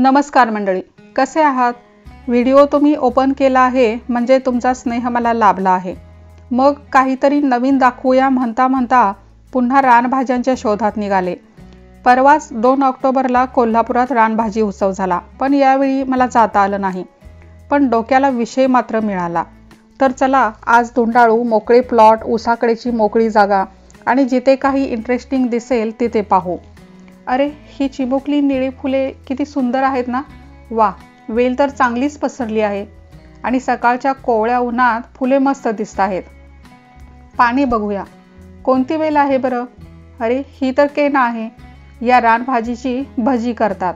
नमस्कार मंडळी, कसे आहात? व्हिडिओ तुम्ही ओपन केला आहे म्हणजे तुमचा स्नेह मला लाभला आहे। मग काहीतरी नवीन दाखवूया म्हणता म्हणता पुन्हा रानभाज्यांच्या शोधात निघाले। परवाच 2 ऑक्टोबरला कोल्हापुरात रानभाजी उत्सव झाला, पण यावेळी मला जाता आलं नाही, पण डोक्याला विषय मात्र मिळाला। तर चला आज धुंडाळू मोकळे प्लॉट, उसाकडेची मोकळी जागा आणि जिथे काही इंटरेस्टिंग दिसेल तिथे पाहू। अरे, ही चिमुकली निळी फुले किती सुंदर आहेत ना! वा, वेल तर चांगलीच पसरली आहे आणि सकाळच्या कोवळ्या उन्हात फुले मस्त दिसत आहेत। पाणी बघूया, कोणती वेल आहे बरं? अरे, ही तर केना आहे। या रानभाजीची भजी करतात,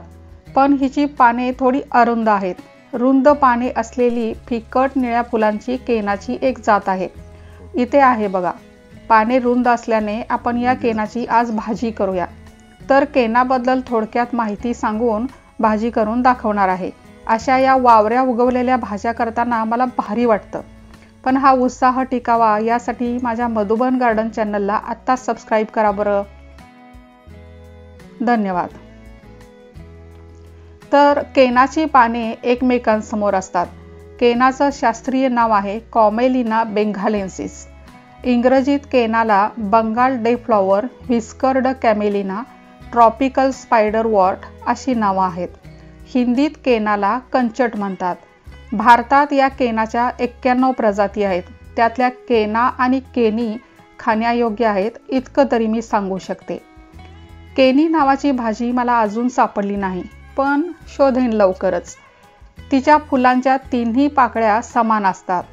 पण हिची पाने थोडी अरुंद आहेत। रुंद पाने असलेली फिकट निळ्या फुलांची केनाची एक जात आहे, इथे आहे बघा। पाने रुंद असल्याने आपण या केनाची आज भाजी करूया। तर केनाबद्दल थोडक्यात माहिती सांगून भाजी करून दाखवणार आहे। अशा या वावऱ्या उगवलेल्या भाज्या करताना मला भारी वाटतं, पण हा उत्साह टिकावा यासाठी माझ्या मधुबन गार्डन चॅनलला आत्ता सबस्क्राईब करा बरं, धन्यवाद। तर केनाची पाने एकमेकांसमोर असतात। केनाचं शास्त्रीय नाव आहे कॉमेलिना बेंघालेन्सिस। इंग्रजीत केनाला Bengal day flower, whiskered commelina, tropical spiderwort अशी नावं आहेत। हिंदीत केनाला कंचट म्हणतात। भारतात या केनाच्या 91 प्रजाती आहेत, त्यातल्या केना आणि केनी खाण्यायोग्य आहेत इतकं तरी मी सांगू शकते। केनी नावाची भाजी मला अजून सापडली नाही, पण शोधेन लवकरच। तिच्या फुलांच्या 3ही पाकळ्या समान असतात।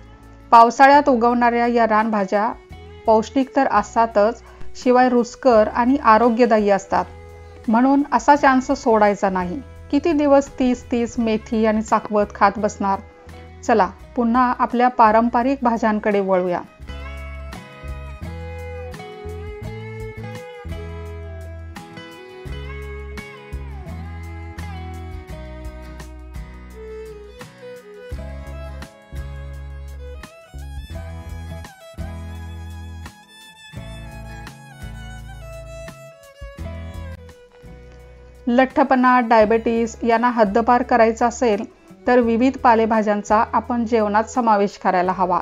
पावसाळ्यात उगवणाऱ्या या रानभाज्या पौष्टिक तर असतातच, शिवाय रुचकर आणि आरोग्यदायी असतात, म्हणून असा चान्स सोडायचा नाही। किती दिवस तीच मेथी आणि चाकवत खात बसणार? चला पुन्हा आपल्या पारंपरिक भाज्यांकडे वळूया। लठ्ठपणा, डायबेटीस यांना हद्दपार करायचा असेल तर विविध पालेभाज्यांचा आपण जेवणात समावेश करायला हवा।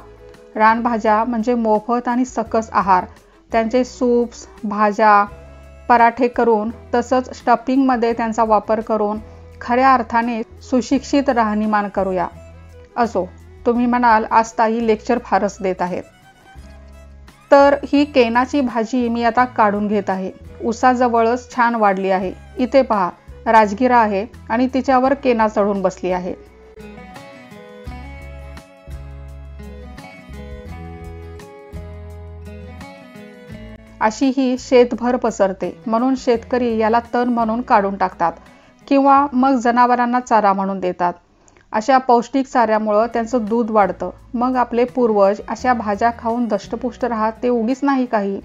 रानभाज्या म्हणजे मोफत आणि सकस आहार। त्यांचे सूप्स, भाज्या, पराठे करून तसंच स्टफिंगमध्ये त्यांचा वापर करून खऱ्या अर्थाने सुशिक्षित राहणीमान करूया। असो, तुम्ही म्हणाल आज ताई लेक्चर फारच देत आहेत। तर ही केनाची भाजी मी आता काढून घेत आहे। उसाजवळच छान वाढली आहे, इथे पहा, राजगिरा आहे आणि तिच्यावर केना चढून बसली आहे। अशी ही शेतभर पसरते, म्हणून शेतकरी याला तण म्हणून काढून टाकतात किंवा मग जनावरांना चारा म्हणून देतात। अशा पौष्टिक चाऱ्यामुळे त्यांचं दूध वाढतं। मग आपले पूर्वज अशा भाज्या खाऊन दष्टपुष्ट राहत ते उगीच नाही काही।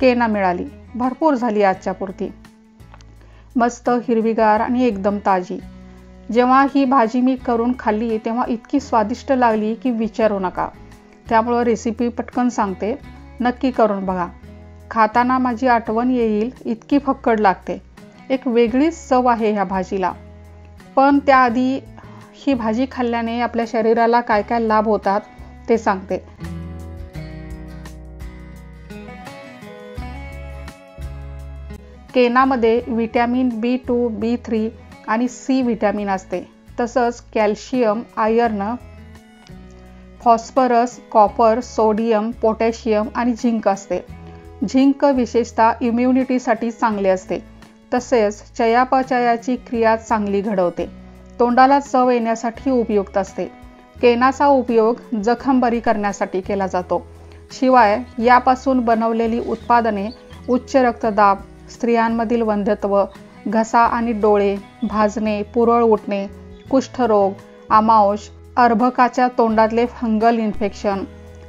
केना मिळाली, भरपूर झाली आजच्या पुरती, मस्त हिरवीगार आणि एकदम ताजी। जेव्हा ही भाजी मी करून खाल्ली तेव्हा इतकी स्वादिष्ट लागली की विचारू नका। त्यामुळे रेसिपी पटकन सांगते, नक्की करून बघा। खाताना माझी आठवण येईल इतकी फक्कड लागते। एक वेगळीच चव आहे ह्या भाजीला। पण त्याआधी ही भाजी खाल्ल्याने आपल्या शरीराला काय काय लाभ होतात ते सांगते। केनामध्ये व्हिटॅमिन B2, B3 आणि C व्हिटॅमिन असते, तसंच calcium, iron, phosphorus, copper, sodium, potassium आणि झिंक असते। झिंक विशेषतः इम्युनिटीसाठी चांगले असते, तसेच चयापचयाची क्रिया चांगली घडवते, तोंडाला चव येण्यासाठी उपयुक्त असते। केनाचा उपयोग जखम बरी करण्यासाठी केला जातो। शिवाय यापासून बनवलेली उत्पादने उच्च रक्तदाब, स्त्रियांमधील वंध्यत्व, घसा आणि डोळे, भाजणे, पुरळ उठणे, कुष्ठरोग, आमांश, अर्भकाच्या तोंडातले फंगल इन्फेक्शन,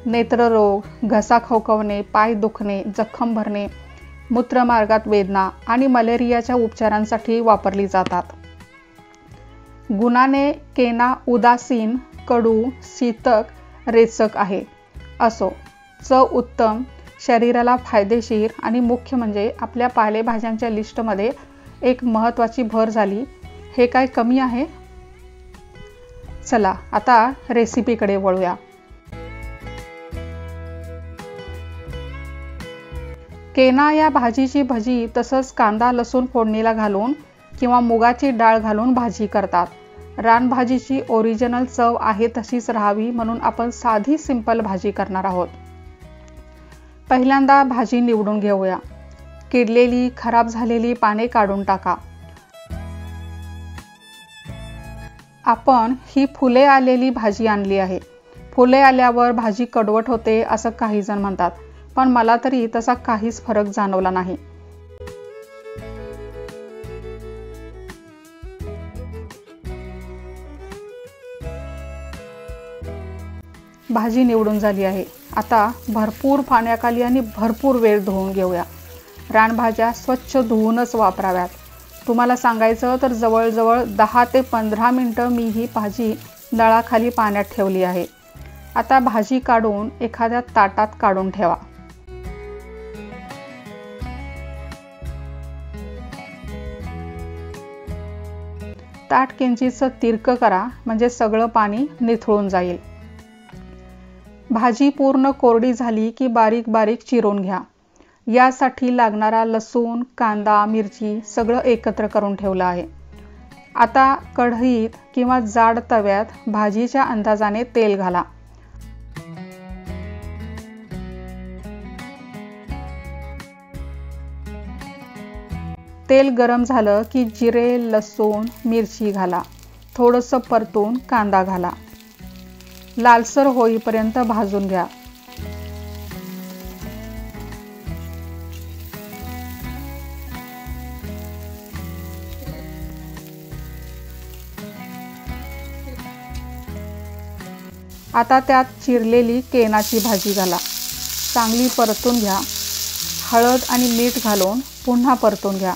नेत्र रोग, घसा खवखवणे, पाय दुखणे, जखम भरणे, मूत्रमार्गात वेदना आणि मलेरियाच्या उपचारांसाठी वापरली जातात। गुणाने केना उदासीन, कडू, शीतक, रेचक आहे। असो, चव उत्तम, शरीराला फायदेशीर आणि मुख्य म्हणजे आपल्या पालेभाज्यांच्या लिस्टमध्ये एक महत्त्वाची भर झाली। हे काय कमी आहे? चला आता रेसिपीकडे वळूया। केना या भाजीची भजी तसंच कांदा लसूण फोडणीला घालून किंवा मुगाची डाळ घालून भाजी करतात। रानभाजीची ओरिजिनल चव आहे तशीच राहावी म्हणून आपण साधी सिंपल भाजी करणार आहोत। पहिल्यांदा भाजी निवडून घेऊया। किडलेली खराब झालेली पाने काढून टाका। आपण ही फुले आलेली भाजी आणली आहे। फुले आल्यावर भाजी कडवट होते असं काही जण म्हणतात, पण मला तरी तसा काहीच फरक जाणवला नाही। भाजी निवडून झाली आहे। आता भरपूर पाण्याखाली आणि भरपूर वेळ धुवून घेऊया। रानभाज्या स्वच्छ धुवूनच वापराव्यात। तुम्हाला सांगायचं तर जवळजवळ 10 ते 15 मिनटं मी ही भाजी नळाखाली पाण्यात ठेवली आहे। आता भाजी काढून एखाद्या ताटात काढून ठेवा। ताट किंचितसं तिरकं करा म्हणजे सगळं पाणी निथळून जाईल। भाजी पूर्ण कोरडी झाली की बारीक बारीक चिरून घ्या। यासाठी लागणारा लसूण, कांदा, मिरची सगळं एकत्र करून ठेवलं आहे। आता कढईत किंवा जाड तव्यात भाजीच्या अंदाजाने तेल घाला। तेल गरम झालं की जिरे, लसूण, मिरची घाला। थोडंसं परतून कांदा घाला। लालसर होईपर्यंत भाजून घ्या। आता त्यात चिरलेली केनाची भाजी घाला। चांगली परतून घ्या। हळद आणि मीठ घालून पुन्हा परतून घ्या।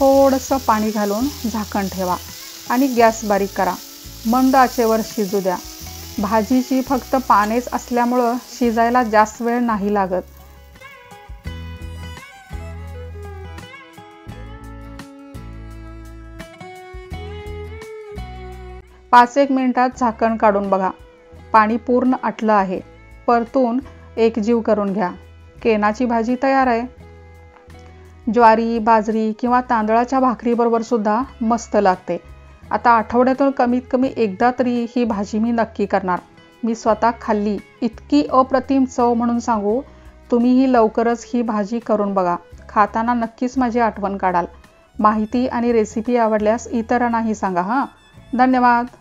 थोडंसं पाणी घालून झाकण ठेवा आणि गॅस बारीक करा। मंद आचेवर शिजू द्या। भाजीची फक्त पानेच असल्यामुळं शिजायला जास्त वेळ नाही लागत। पाच एक मिनिटात झाकण काढून बघा। पाणी पूर्ण आटलं आहे। परतून एकजीव करून घ्या। केनाची भाजी तयार आहे। ज्वारी, बाजरी किंवा तांदळाच्या भाकरीबरोबर सुद्धा मस्त लागते। आता आठवड्यातून कमीत कमी एकदा तरी ही भाजी मी नक्की करणार। मी स्वतः खाल्ली। इतकी अप्रतिम चव म्हणून सांगू, तुम्हीही लवकरच ही भाजी करून बघा। खाताना नक्कीच माझी आठवण काढाल। माहिती आणि रेसिपी आवडल्यास इतरांनाही सांगा हां। धन्यवाद।